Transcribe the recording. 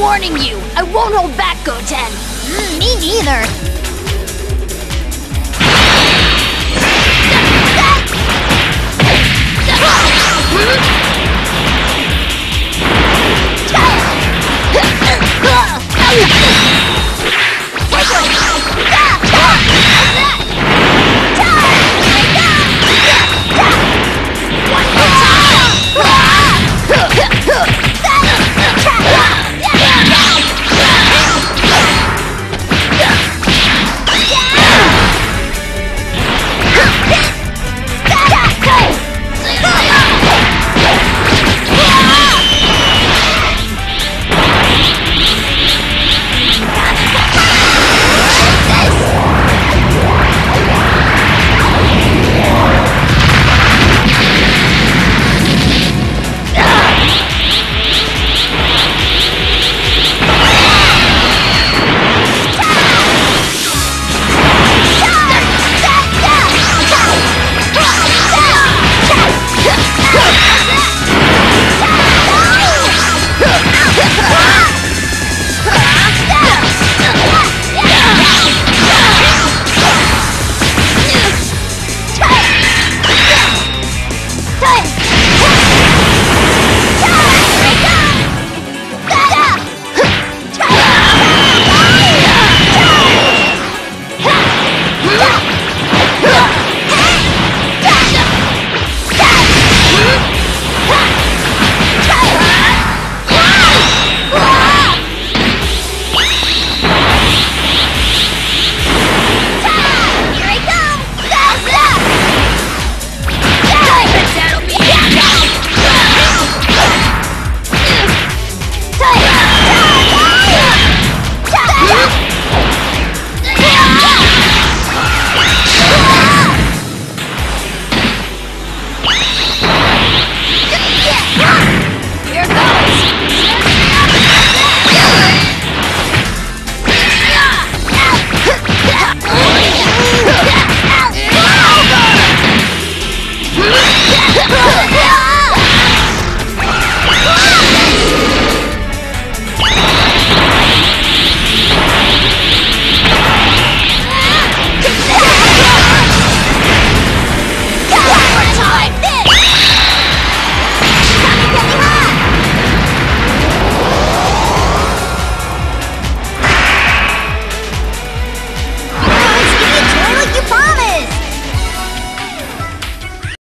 I'm warning you! I won't hold back, Goten! Me neither!